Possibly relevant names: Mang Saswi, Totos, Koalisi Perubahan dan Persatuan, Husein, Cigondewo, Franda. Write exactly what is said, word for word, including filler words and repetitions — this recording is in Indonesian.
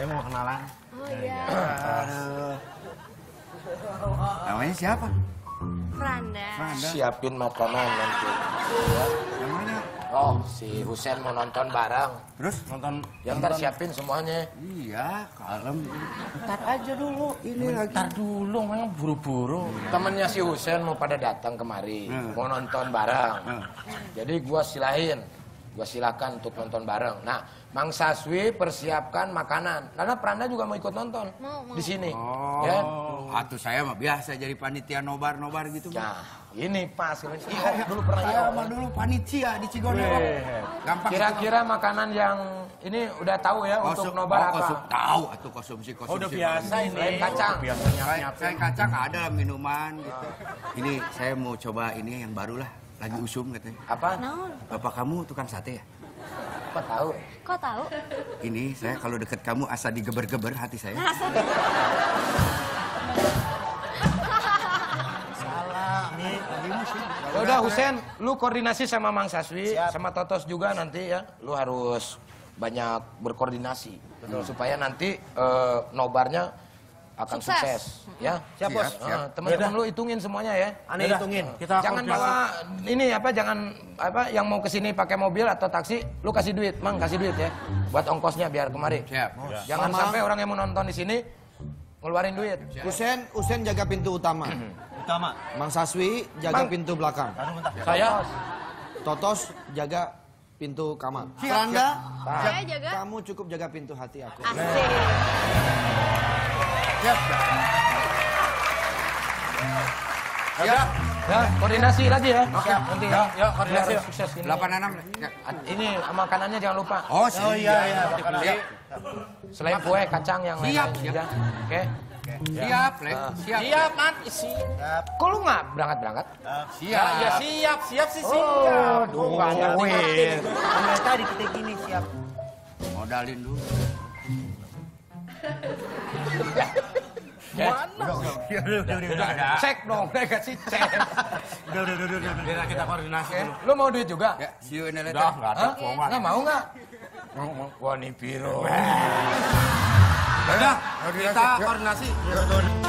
Saya mau kenalan. Oh iya. Namanya siapa? Franda. Franda. Siapin makanan nanti. Yang mana? Oh, si Husein mau nonton bareng. Terus? Nonton. Ya ntar siapin semuanya. Iya, kalem. Ntar aja dulu. Ini lagi. Ntar dulu, makanya buru-buru. Temennya si Husein mau pada datang kemari. Mau nonton bareng. Jadi gua silahin. Gua silakan untuk nonton bareng. Nah, Mang Saswi persiapkan makanan. Karena Franda juga mau ikut nonton mau, mau. di sini. Oh, ya? Atuh saya mah biasa jadi panitia nobar-nobar gitu. Nah, bang. ini pas. Ini. Iya, dulu pernah saya mah dulu panitia di Cigondewo. Gampang. Kira-kira makanan yang ini udah tahu ya kosum, untuk nobar oh, apa? Tahu atuh konsumsi konsumsi. Oh, udah biasa ini. Selain kacang. Selain kacang ada minuman gitu. Ini saya mau coba ini yang barulah. Lagi usum katanya. Apa? No. Bapak kamu tukang sate ya? Kok tahu? Kok tahu? Ini saya kalau deket kamu asa digeber-geber hati saya. Salah, Mi. Ya udah Husein, lu koordinasi sama Mang Saswi, Siap. sama Totos juga nanti ya. Lu harus banyak berkoordinasi hmm. supaya nanti uh, nobarnya akan sukses, sukses. ya siap bos uh, teman-teman lu hitungin semuanya ya aneh hitungin kita jangan bawa ini apa jangan apa yang mau kesini pakai mobil atau taksi lu kasih duit mang kasih duit ya buat ongkosnya biar kemari siap, jangan Sama. sampai orang yang mau nonton di sini ngeluarin duit. Husein Husein jaga pintu utama utama Mang Saswi jaga mang. pintu belakang saya Totos jaga pintu kamar Franda saya jaga kamu cukup jaga pintu hati aku. Asik. Siap. Siap. Ya, koordinasi lagi ya. Siap. Nanti ya. Ya, koordinasi sukses ini. delapan enam. Ini makanannya jangan lupa. Oh, oh iya iya. Siap. Selain kue, kacang yang lain. Siap. Oke. Siap, Lek. Siap. Siap, man. Siap. Kok lu enggak berangkat-berangkat? Siap. Ya siap, siap sih siap. Oh, aduh, enggak ngerti. Ternyata tadi kita gini siap. Modalin dulu. Cek dong, saya kasih cek. Udah, udah, udah, udah, udah. Kita koordinasi dulu. Lu mau duit juga? Ya, siu ini letak. Udah, nggak ada keuangan. Nggak mau nggak? Wah, ini biru. Udah, kita koordinasi.